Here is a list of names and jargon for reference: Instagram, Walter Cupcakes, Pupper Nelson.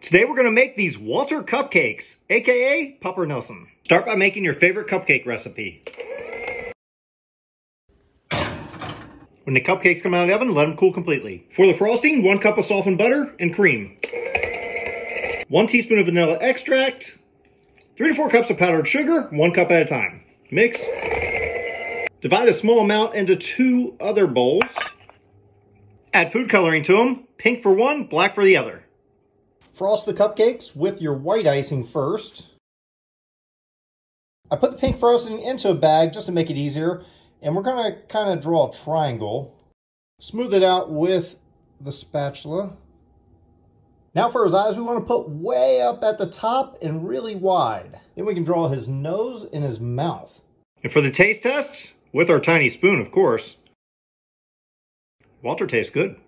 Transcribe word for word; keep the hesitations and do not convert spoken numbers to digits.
Today we're going to make these Walter Cupcakes, aka Pupper Nelson. Start by making your favorite cupcake recipe. When the cupcakes come out of the oven, let them cool completely. For the frosting, one cup of softened butter and cream, one teaspoon of vanilla extract, three to four cups of powdered sugar, one cup at a time. Mix. Divide a small amount into two other bowls. Add food coloring to them, pink for one, black for the other. Frost the cupcakes with your white icing first. I put the pink frosting into a bag just to make it easier, and we're going to kind of draw a triangle. Smooth it out with the spatula. Now for his eyes, we want to put way up at the top and really wide. Then we can draw his nose and his mouth. And for the taste test, with our tiny spoon, of course. Walter tastes good.